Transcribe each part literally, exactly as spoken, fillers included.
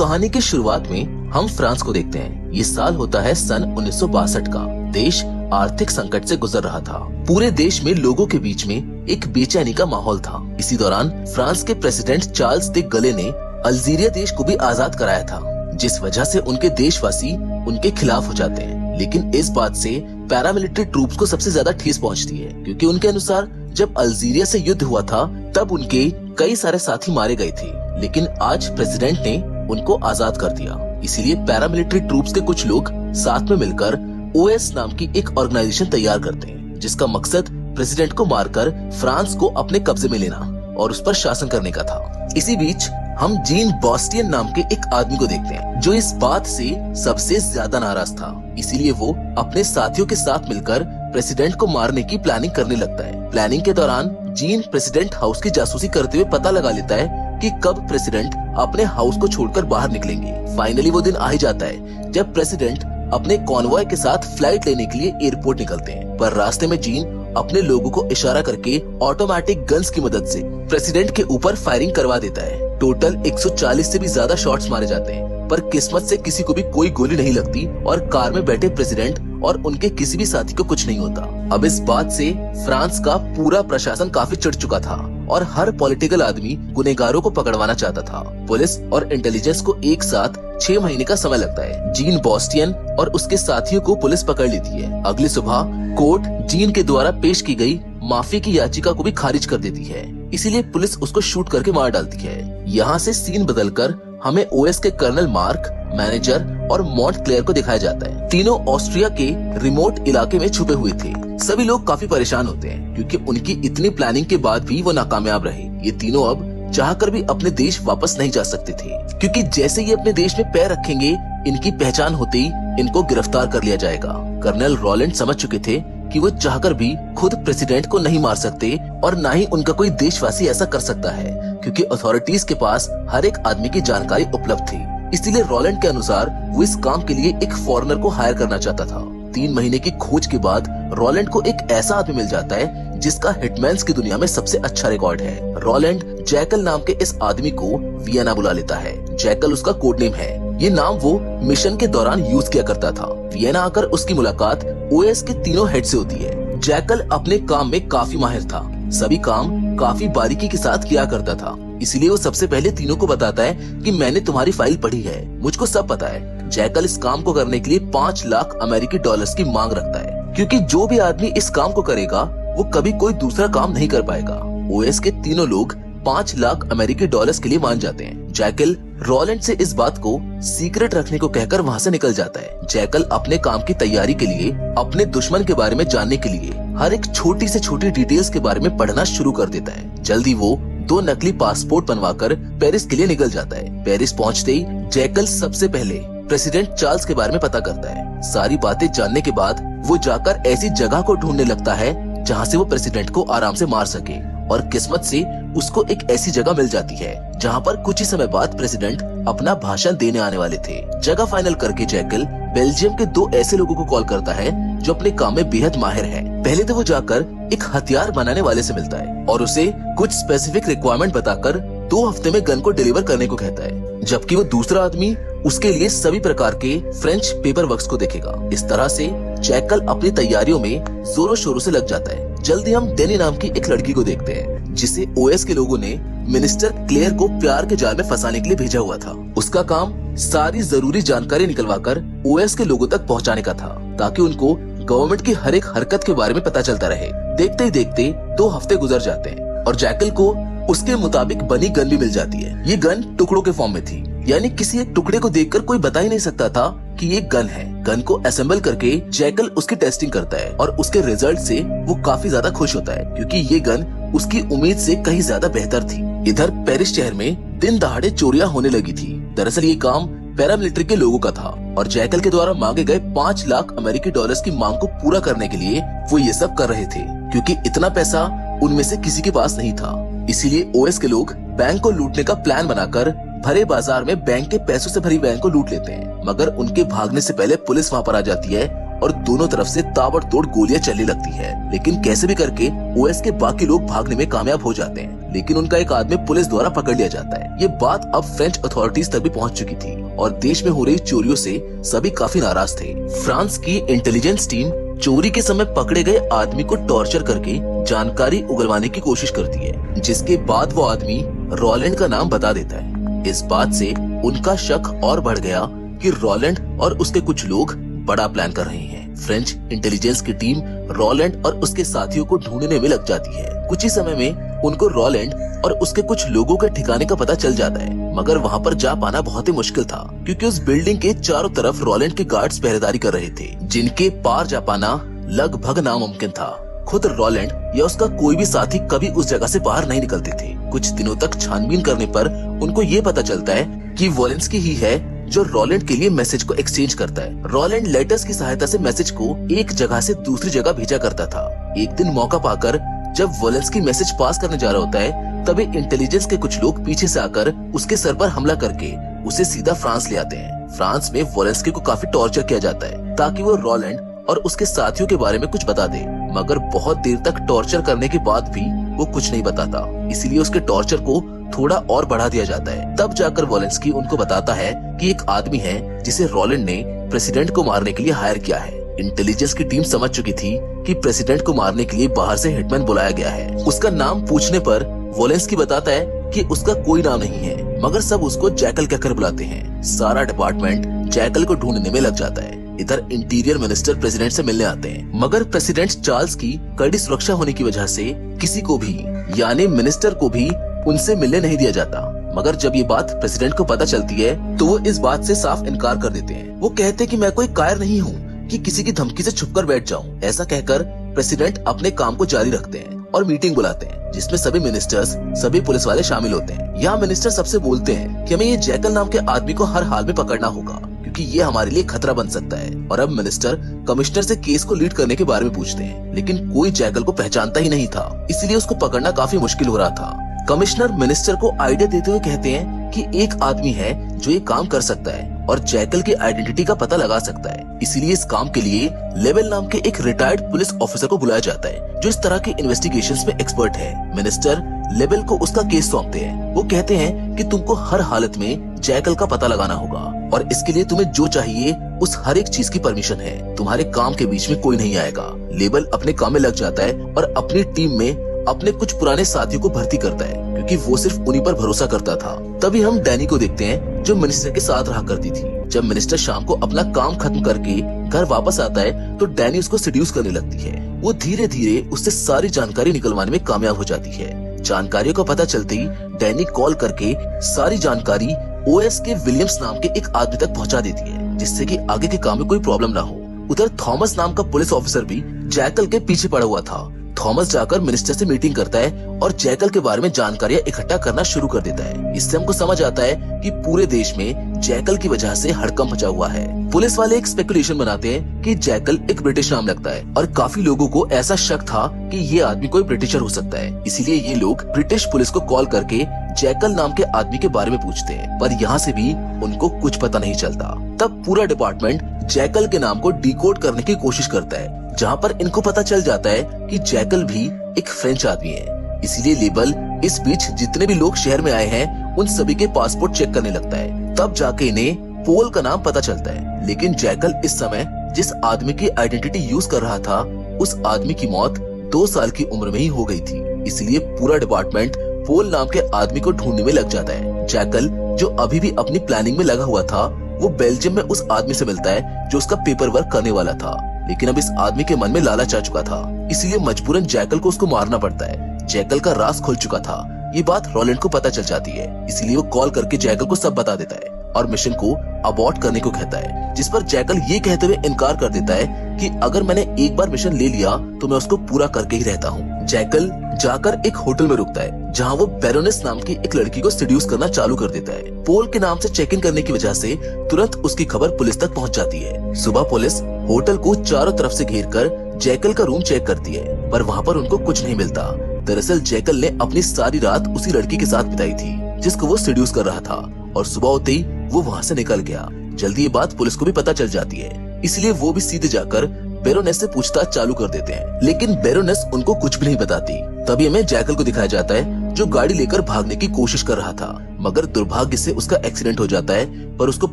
कहानी की शुरुआत में हम फ्रांस को देखते हैं। ये साल होता है सन उन्नीस सौ बासठ का। देश आर्थिक संकट से गुजर रहा था। पूरे देश में लोगों के बीच में एक बेचैनी का माहौल था। इसी दौरान फ्रांस के प्रेसिडेंट चार्ल्स दे गले ने अल्जीरिया देश को भी आजाद कराया था, जिस वजह से उनके देशवासी उनके खिलाफ हो जाते हैं। लेकिन इस बात से पैरामिलिट्री ट्रूप्स को सबसे ज्यादा ठेस पहुंचती है, क्योंकि उनके अनुसार जब अल्जीरिया से युद्ध हुआ था तब उनके कई सारे साथी मारे गए थे, लेकिन आज प्रेसिडेंट ने उनको आजाद कर दिया। इसीलिए पैरामिलिट्री ट्रूप्स के कुछ लोग साथ में मिलकर ओएस नाम की एक ऑर्गेनाइजेशन तैयार करते हैं, जिसका मकसद प्रेसिडेंट को मारकर फ्रांस को अपने कब्जे में लेना और उस पर शासन करने का था। इसी बीच हम जीन बॉस्टियन नाम के एक आदमी को देखते हैं, जो इस बात से सबसे ज्यादा नाराज था। इसीलिए वो अपने साथियों के साथ मिलकर प्रेसिडेंट को मारने की प्लानिंग करने लगता है। प्लानिंग के दौरान जीन प्रेसिडेंट हाउस की जासूसी करते हुए पता लगा लेता है कि कब प्रेसिडेंट अपने हाउस को छोड़कर बाहर निकलेंगे। फाइनली वो दिन आ ही जाता है जब प्रेसिडेंट अपने कॉन्वॉय के साथ फ्लाइट लेने के लिए एयरपोर्ट निकलते हैं, पर रास्ते में जीन अपने लोगों को इशारा करके ऑटोमेटिक गन्स की मदद से प्रेसिडेंट के ऊपर फायरिंग करवा देता है। टोटल एक सौ चालीस से भी ज्यादा शॉट्स मारे जाते हैं, पर किस्मत से किसी को भी कोई गोली नहीं लगती और कार में बैठे प्रेसिडेंट और उनके किसी भी साथी को कुछ नहीं होता। अब इस बात से फ्रांस का पूरा प्रशासन काफी चिढ़ चुका था और हर पॉलिटिकल आदमी गुनेगारों को पकड़वाना चाहता था। पुलिस और इंटेलिजेंस को एक साथ छह महीने का समय लगता है। जीन बॉस्टियन और उसके साथियों को पुलिस पकड़ लेती है। अगली सुबह कोर्ट जीन के द्वारा पेश की गई माफी की याचिका को भी खारिज कर देती है, इसीलिए पुलिस उसको शूट करके मार डालती है। यहाँ से सीन बदलकर हमें ओएस के कर्नल मार्क, मैनेजर और मॉन्टक्लेयर को दिखाया जाता है। तीनों ऑस्ट्रिया के रिमोट इलाके में छुपे हुए थे। सभी लोग काफी परेशान होते हैं, क्योंकि उनकी इतनी प्लानिंग के बाद भी वो नाकामयाब रहे। ये तीनों अब चाहकर भी अपने देश वापस नहीं जा सकते थे, क्योंकि जैसे ही अपने देश में पैर रखेंगे इनकी पहचान होते ही इनको गिरफ्तार कर लिया जाएगा। कर्नल रोलैंड समझ चुके थे कि वो चाहकर भी खुद प्रेसिडेंट को नहीं मार सकते और न ही उनका कोई देशवासी ऐसा कर सकता है, क्योंकि अथॉरिटीज के पास हर एक आदमी की जानकारी उपलब्ध थी। इसलिए रोलैंड के अनुसार वो इस काम के लिए एक फॉरेनर को हायर करना चाहता था। तीन महीने की खोज के बाद रोलैंड को एक ऐसा आदमी मिल जाता है जिसका हिटमैन्स की दुनिया में सबसे अच्छा रिकॉर्ड है। रोलैंड जैकल नाम के इस आदमी को वियना बुला लेता है। जैकल उसका कोड नेम है। ये नाम वो मिशन के दौरान यूज किया करता था। वियना आकर उसकी मुलाकात ओएस के तीनों हेड से होती है। जैकल अपने काम में काफी माहिर था, सभी काम काफी बारीकी के साथ किया करता था। इसलिए वो सबसे पहले तीनों को बताता है कि मैंने तुम्हारी फाइल पढ़ी है, मुझको सब पता है। जैकल इस काम को करने के लिए पाँच लाख अमेरिकी डॉलर्स की मांग रखता है, क्योंकि जो भी आदमी इस काम को करेगा वो कभी कोई दूसरा काम नहीं कर पाएगा। ओएस के तीनों लोग पाँच लाख अमेरिकी डॉलर्स के लिए मान जाते हैं। जैकल रोलैंड से इस बात को सीक्रेट रखने को कहकर वहाँ से निकल जाता है। जैकल अपने काम की तैयारी के लिए, अपने दुश्मन के बारे में जानने के लिए हर एक छोटी से छोटी डिटेल्स के बारे में पढ़ना शुरू कर देता है। जल्दी वो दो नकली पासपोर्ट बनवाकर पेरिस के लिए निकल जाता है। पेरिस पहुँचते ही जैकल सबसे पहले प्रेसिडेंट चार्ल्स के बारे में पता करता है। सारी बातें जानने के बाद वो जाकर ऐसी जगह को ढूंढने लगता है जहाँ से वो प्रेसिडेंट को आराम से मार सके, और किस्मत से उसको एक ऐसी जगह मिल जाती है जहाँ पर कुछ ही समय बाद प्रेसिडेंट अपना भाषण देने आने वाले थे। जगह फाइनल करके जैकल बेल्जियम के दो ऐसे लोगों को कॉल करता है जो अपने काम में बेहद माहिर हैं। पहले तो वो जाकर एक हथियार बनाने वाले से मिलता है और उसे कुछ स्पेसिफिक रिक्वायरमेंट बताकर दो हफ्ते में गन को डिलीवर करने को कहता है, जबकि वो दूसरा आदमी उसके लिए सभी प्रकार के फ्रेंच पेपर वर्क्स को देखेगा। इस तरह से जैकल अपनी तैयारियों में जोरों शोरों से लग जाता है। जल्दी हम डेनी नाम की एक लड़की को देखते हैं, जिसे ओएस के लोगों ने मिनिस्टर क्लेयर को प्यार के जाल में फंसाने के लिए भेजा हुआ था। उसका काम सारी जरूरी जानकारी निकलवाकर ओएस के लोगों तक पहुंचाने का था, ताकि उनको गवर्नमेंट की हर एक हरकत के बारे में पता चलता रहे। देखते ही देखते दो हफ्ते गुजर जाते हैं और जैकल को उसके मुताबिक बनी गन भी मिल जाती है। ये गन टुकड़ों के फॉर्म में थी, यानी किसी एक टुकड़े को देखकर कोई बता ही नहीं सकता था कि ये गन है। गन को असेंबल करके जैकल उसकी टेस्टिंग करता है और उसके रिजल्ट से वो काफी ज्यादा खुश होता है, क्योंकि ये गन उसकी उम्मीद से कहीं ज्यादा बेहतर थी। इधर पेरिस शहर में दिन दहाड़े चोरियां होने लगी थी। दरअसल ये काम पैरामिलिट्री के लोगों का था और जैकल के द्वारा मांगे गए पाँच लाख अमेरिकी डॉलर्स की मांग को पूरा करने के लिए वो ये सब कर रहे थे, क्योंकि इतना पैसा उनमें से किसी के पास नहीं था। इसीलिए ओएस के लोग बैंक को लूटने का प्लान बनाकर भरे बाजार में बैंक के पैसों से भरी वैन को लूट लेते हैं, मगर उनके भागने से पहले पुलिस वहां पर आ जाती है और दोनों तरफ से ताबड़तोड़ गोलियां चलने लगती है। लेकिन कैसे भी करके ओएस के बाकी लोग भागने में कामयाब हो जाते हैं। लेकिन उनका एक आदमी पुलिस द्वारा पकड़ लिया जाता है। ये बात अब फ्रेंच अथॉरिटीज तक भी पहुंच चुकी थी और देश में हो रही चोरियों से सभी काफी नाराज थे। फ्रांस की इंटेलिजेंस टीम चोरी के समय पकड़े गए आदमी को टॉर्चर करके जानकारी उगलवाने की कोशिश करती है, जिसके बाद वो आदमी रोलैंड का नाम बता देता है। इस बात से उनका शक और बढ़ गया कि रोलैंड और उसके कुछ लोग बड़ा प्लान कर रहे हैं। फ्रेंच इंटेलिजेंस की टीम रोलैंड और उसके साथियों को ढूंढने में लग जाती है। कुछ ही समय में उनको रोलैंड और उसके कुछ लोगों के ठिकाने का पता चल जाता है, मगर वहाँ पर जा पाना बहुत ही मुश्किल था क्योंकि उस बिल्डिंग के चारों तरफ रोलैंड के गार्ड्स पहरेदारी कर रहे थे, जिनके पार जा पाना लगभग नामुमकिन था। खुद रोलैंड या उसका कोई भी साथी कभी उस जगह से बाहर नहीं निकलते थे। कुछ दिनों तक छानबीन करने पर उनको ये पता चलता है कि वोलेंस्की ही है जो रोलैंड के लिए मैसेज को एक्सचेंज करता है। रोलैंड लेटर्स की सहायता से मैसेज को एक जगह से दूसरी जगह भेजा करता था। एक दिन मौका पाकर जब वोलेंस्की मैसेज पास करने जा रहा होता है, तभी इंटेलिजेंस के कुछ लोग पीछे से आकर उसके सर पर हमला करके उसे सीधा फ्रांस ले आते हैं। फ्रांस में वोलेंस्की को काफी टॉर्चर किया जाता है ताकि वो रोलैंड और उसके साथियों के बारे में कुछ बता दे, मगर बहुत देर तक टॉर्चर करने के बाद भी वो कुछ नहीं बताता, इसीलिए उसके टॉर्चर को थोड़ा और बढ़ा दिया जाता है। तब जाकर वोलेंस्की उनको बताता है कि एक आदमी है जिसे रोलैंड ने प्रेसिडेंट को मारने के लिए हायर किया है। इंटेलिजेंस की टीम समझ चुकी थी कि प्रेसिडेंट को मारने के लिए बाहर से हिटमैन बुलाया गया है। उसका नाम पूछने पर वोलेंस्की बताता है कि उसका कोई नाम नहीं है, मगर सब उसको जैकल कहकर बुलाते हैं। सारा डिपार्टमेंट जैकल को ढूंढने में लग जाता है। इधर इंटीरियर मिनिस्टर प्रेसिडेंट से मिलने आते हैं, मगर प्रेसिडेंट चार्ल्स की कड़ी सुरक्षा होने की वजह से किसी को भी यानी मिनिस्टर को भी उनसे मिलने नहीं दिया जाता। मगर जब ये बात प्रेसिडेंट को पता चलती है तो वो इस बात से साफ इनकार कर देते हैं। वो कहते हैं कि मैं कोई कायर नहीं हूँ कि किसी की धमकी से छुपकर बैठ जाऊँ। ऐसा कहकर प्रेसिडेंट अपने काम को जारी रखते हैं और मीटिंग बुलाते हैं, जिसमें सभी मिनिस्टर्स सभी पुलिस वाले शामिल होते हैं। यहाँ मिनिस्टर सबसे बोलते हैं कि हमें ये जैकल नाम के आदमी को हर हाल में पकड़ना होगा क्योंकि ये हमारे लिए खतरा बन सकता है। और अब मिनिस्टर कमिश्नर से केस को लीड करने के बारे में पूछते हैं, लेकिन कोई जैकल को पहचानता ही नहीं था, इसलिए उसको पकड़ना काफी मुश्किल हो रहा था। कमिश्नर मिनिस्टर को आइडिया देते हुए कहते हैं कि एक आदमी है जो ये काम कर सकता है और जैकल की आइडेंटिटी का पता लगा सकता है, इसीलिए इस काम के लिए लेबेल नाम के एक रिटायर्ड पुलिस ऑफिसर को बुलाया जाता है जो इस तरह के इन्वेस्टिगेशंस में एक्सपर्ट है। मिनिस्टर लेबेल को उसका केस सौंपते हैं। वो कहते हैं कि तुमको हर हालत में जैकल का पता लगाना होगा और इसके लिए तुम्हें जो चाहिए उस हर एक चीज की परमिशन है। तुम्हारे काम के बीच में कोई नहीं आएगा। लेबेल अपने काम में लग जाता है और अपनी टीम में अपने कुछ पुराने साथियों को भर्ती करता है क्योंकि वो सिर्फ उन्हीं पर भरोसा करता था। तभी हम डैनी को देखते हैं जो मिनिस्टर के साथ रहा करती थी। जब मिनिस्टर शाम को अपना काम खत्म करके घर वापस आता है तो डैनी उसको सेड्यूस करने लगती है। वो धीरे धीरे उससे सारी जानकारी निकलवाने में कामयाब हो जाती है। जानकारियों का पता चलते ही डैनी कॉल करके सारी जानकारी ओएस के विलियम्स नाम के एक आदमी तक पहुँचा देती है, जिससे कि आगे के काम में कोई प्रॉब्लम ना हो। उधर थॉमस नाम का पुलिस ऑफिसर भी जैकल के पीछे पड़ा हुआ था। थॉमस जाकर मिनिस्टर से मीटिंग करता है और जैकल के बारे में जानकारियां इकट्ठा करना शुरू कर देता है। इससे हमको समझ आता है कि पूरे देश में जैकल की वजह से हड़कंप मचा हुआ है। पुलिस वाले एक स्पेकुलेशन बनाते हैं कि जैकल एक ब्रिटिश नाम लगता है और काफी लोगों को ऐसा शक था कि ये आदमी कोई ब्रिटिशर हो सकता है, इसीलिए ये लोग ब्रिटिश पुलिस को कॉल करके जैकल नाम के आदमी के बारे में पूछते हैं, पर यहाँ से भी उनको कुछ पता नहीं चलता। तब पूरा डिपार्टमेंट जैकल के नाम को डिकोड करने की कोशिश करता है, जहाँ पर इनको पता चल जाता है कि जैकल भी एक फ्रेंच आदमी है। इसीलिए लेबल इस बीच जितने भी लोग शहर में आए हैं उन सभी के पासपोर्ट चेक करने लगता है। तब जाके इन्हें पोल का नाम पता चलता है, लेकिन जैकल इस समय जिस आदमी की आइडेंटिटी यूज कर रहा था उस आदमी की मौत दो साल की उम्र में ही हो गई थी। इसलिए पूरा डिपार्टमेंट पोल नाम के आदमी को ढूंढने में लग जाता है। जैकल जो अभी भी अपनी प्लानिंग में लगा हुआ था वो बेल्जियम में उस आदमी से मिलता है जो उसका पेपर वर्क करने वाला था, लेकिन अब इस आदमी के मन में लालच आ चुका था, इसलिए मजबूरन जैकल को उसको मारना पड़ता है। जैकल का राज खुल चुका था। ये बात रोलैंड को पता चल जाती है, इसलिए वो कॉल करके जैकल को सब बता देता है और मिशन को अबॉर्ट करने को कहता है, जिस पर जैकल ये कहते हुए इनकार कर देता है कि अगर मैंने एक बार मिशन ले लिया तो मैं उसको पूरा करके ही रहता हूँ। जैकल जाकर एक होटल में रुकता है, जहाँ वो बैरोनेस नाम की एक लड़की को सेड्यूस करना चालू कर देता है। पोल के नाम से चेक इन करने की वजह से तुरंत उसकी खबर पुलिस तक पहुँच जाती है। सुबह पुलिस होटल को चारों तरफ से घेरकर जैकल का रूम चेक करती है, पर वहाँ पर उनको कुछ नहीं मिलता। दरअसल जैकल ने अपनी सारी रात उसी लड़की के साथ बिताई थी जिसको वो सेड्यूस कर रहा था, और सुबह होते ही वो वहाँ से निकल गया। जल्दी ये बात पुलिस को भी पता चल जाती है, इसलिए वो भी सीधे जाकर बैरोनेस से पूछताछ चालू कर देते हैं, लेकिन बैरोनेस उनको कुछ भी नहीं बताती। तभी हमें जैकल को दिखाया जाता है जो गाड़ी लेकर भागने की कोशिश कर रहा था, मगर दुर्भाग्य से उसका एक्सीडेंट हो जाता है। पर उसको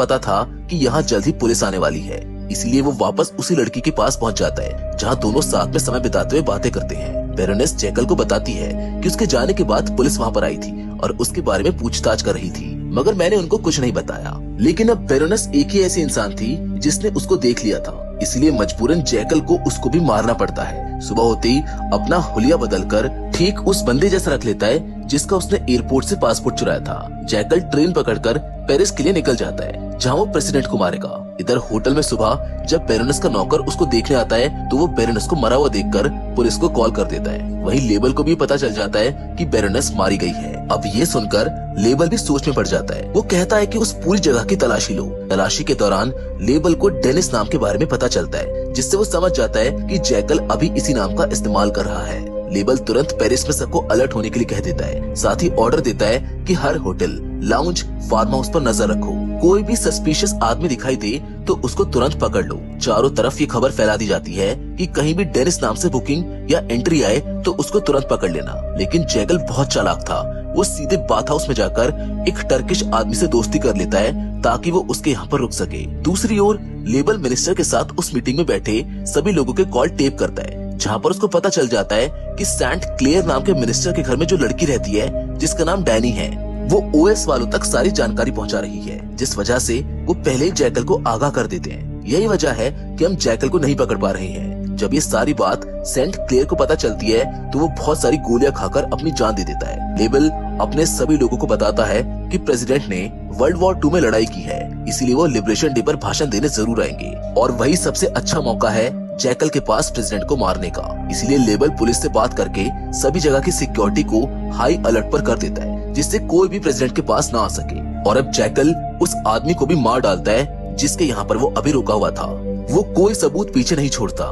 पता था कि यहाँ जल्द ही पुलिस आने वाली है, इसलिए वो वापस उसी लड़की के पास पहुँच जाता है, जहाँ दोनों साथ में समय बिताते हुए बातें करते हैं। बैरोनेस जैकल को बताती है कि उसके जाने के बाद पुलिस वहाँ पर आई थी और उसके बारे में पूछताछ कर रही थी, मगर मैंने उनको कुछ नहीं बताया। लेकिन अब बैरोनेस एक ही ऐसी इंसान थी जिसने उसको देख लिया था, इसलिए मजबूरन जैकल को उसको भी मारना पड़ता है। सुबह होते ही अपना हुलिया बदलकर ठीक उस बंदे जैसा रख लेता है जिसका उसने एयरपोर्ट से पासपोर्ट चुराया था। जैकल ट्रेन पकड़कर पेरिस के लिए निकल जाता है, जहाँ वो प्रेसिडेंट को मारेगा। इधर होटल में सुबह जब बैरोनेस का नौकर उसको देखने आता है तो वो बैरोनेस को मरा हुआ देखकर पुलिस को कॉल कर देता है। वहीं लेबल को भी पता चल जाता है कि बैरोनेस मारी गई है। अब ये सुनकर लेबल भी सोच में पड़ जाता है। वो कहता है कि उस पूरी जगह की तलाशी लो। तलाशी के दौरान लेबल को डेनिस नाम के बारे में पता चलता है, जिससे वो समझ जाता है कि जैकल अभी इसी नाम का इस्तेमाल कर रहा है। लेबल तुरंत पेरिस में सबको अलर्ट होने के लिए कह देता है, साथ ही ऑर्डर देता है कि हर होटल, लाउंज, फार्म हाउस पर नजर रखो। कोई भी सस्पिशियस आदमी दिखाई दे तो उसको तुरंत पकड़ लो। चारों तरफ ये खबर फैला दी जाती है कि कहीं भी डेनिस नाम से बुकिंग या एंट्री आए तो उसको तुरंत पकड़ लेना। लेकिन जैकल बहुत चालाक था, वो सीधे बाथ हाउस में जाकर एक टर्किश आदमी से दोस्ती कर लेता है ताकि वो उसके यहाँ पर रुक सके। दूसरी ओर लेबल मिनिस्टर के साथ उस मीटिंग में बैठे सभी लोगों के कॉल टेप करता है, जहाँ पर उसको पता चल जाता है कि सेंट-क्लेयर नाम के मिनिस्टर के घर में जो लड़की रहती है जिसका नाम डैनी है, वो ओएस वालों तक सारी जानकारी पहुंचा रही है, जिस वजह से वो पहले ही जैकल को आगाह कर देते हैं। यही वजह है कि हम जैकल को नहीं पकड़ पा रहे हैं। जब ये सारी बात सेंट-क्लेयर को पता चलती है तो वो बहुत सारी गोलियां खाकर अपनी जान दे देता है। लेबल अपने सभी लोगों को बताता है कि प्रेसिडेंट ने वर्ल्ड वॉर टू में लड़ाई की है, इसीलिए वो लिबरेशन डे पर भाषण देने जरूर आएंगे और वही सबसे अच्छा मौका है जैकल के पास प्रेसिडेंट को मारने का। इसलिए लेबल पुलिस से बात करके सभी जगह की सिक्योरिटी को हाई अलर्ट पर कर देता है, जिससे कोई भी प्रेसिडेंट के पास ना आ सके। और अब जैकल उस आदमी को भी मार डालता है जिसके यहाँ पर वो अभी रुका हुआ था। वो कोई सबूत पीछे नहीं छोड़ता।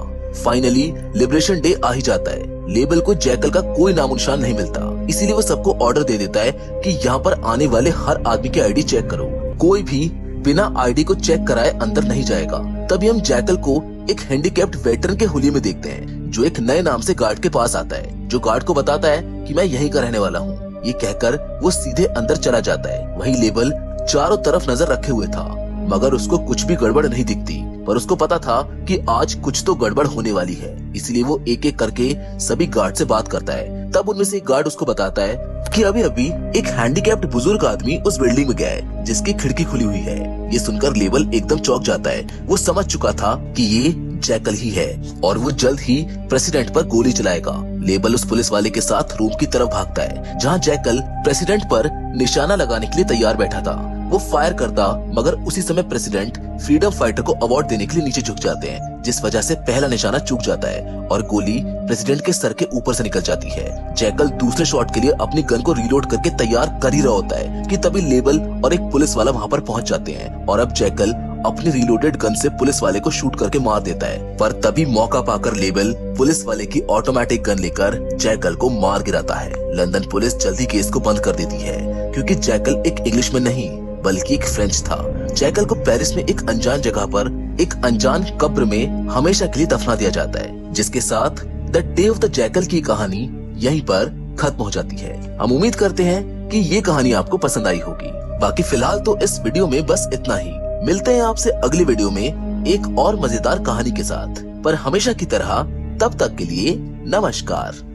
फाइनली लिबरेशन डे आ ही जाता है। लेबल को जैकल का कोई नामो निशान नहीं मिलता, इसीलिए वो सबको ऑर्डर दे देता है कि यहाँ पर आने वाले हर आदमी की आईडी चेक करो। कोई भी बिना आईडी को चेक कराए अंदर नहीं जाएगा। तभी हम जैकल को एक हैंडीकैप्ड वेटरन के हुलिये में देखते हैं, जो एक नए नाम से गार्ड के पास आता है, जो गार्ड को बताता है कि मैं यहीं का रहने वाला हूँ। ये कहकर वो सीधे अंदर चला जाता है। वही लेबल चारों तरफ नजर रखे हुए था, मगर उसको कुछ भी गड़बड़ नहीं दिखती। पर उसको पता था कि आज कुछ तो गड़बड़ होने वाली है, इसलिए वो एक एक करके सभी गार्ड से बात करता है। तब उनमें से एक गार्ड उसको बताता है कि अभी अभी एक हैंडीकैप्ड बुजुर्ग आदमी उस बिल्डिंग में गया है जिसकी खिड़की खुली हुई है। ये सुनकर लेबल एकदम चौंक जाता है। वो समझ चुका था कि ये जैकल ही है और वो जल्द ही प्रेसिडेंट पर गोली चलाएगा। लेबल उस पुलिस वाले के साथ रूम की तरफ भागता है, जहाँ जैकल प्रेसिडेंट पर निशाना लगाने के लिए तैयार बैठा था। वो फायर करता, मगर उसी समय प्रेसिडेंट फ्रीडम फाइटर को अवार्ड देने के लिए नीचे झुक जाते हैं, जिस वजह से पहला निशाना चूक जाता है और गोली प्रेसिडेंट के सर के ऊपर से निकल जाती है। जैकल दूसरे शॉट के लिए अपनी गन को रीलोड करके तैयार कर ही रहा होता है कि तभी लेबल और एक पुलिस वाला वहाँ पर पहुँच जाते हैं और अब जैकल अपनी रीलोडेड गन से पुलिस वाले को शूट करके मार देता है। पर तभी मौका पाकर लेबल पुलिस वाले की ऑटोमेटिक गन लेकर जैकल को मार गिराता है। लंदन पुलिस जल्दी केस को बंद कर देती है, क्योंकि जैकल एक इंग्लिश में नहीं बल्कि एक फ्रेंच था। जैकल को पेरिस में एक अनजान जगह पर एक अनजान कब्र में हमेशा के लिए दफना दिया जाता है, जिसके साथ the day of the jackal की कहानी यहीं पर खत्म हो जाती है। हम उम्मीद करते हैं कि ये कहानी आपको पसंद आई होगी। बाकी फिलहाल तो इस वीडियो में बस इतना ही। मिलते हैं आपसे अगली वीडियो में एक और मजेदार कहानी के साथ, पर हमेशा की तरह तब तक के लिए नमस्कार।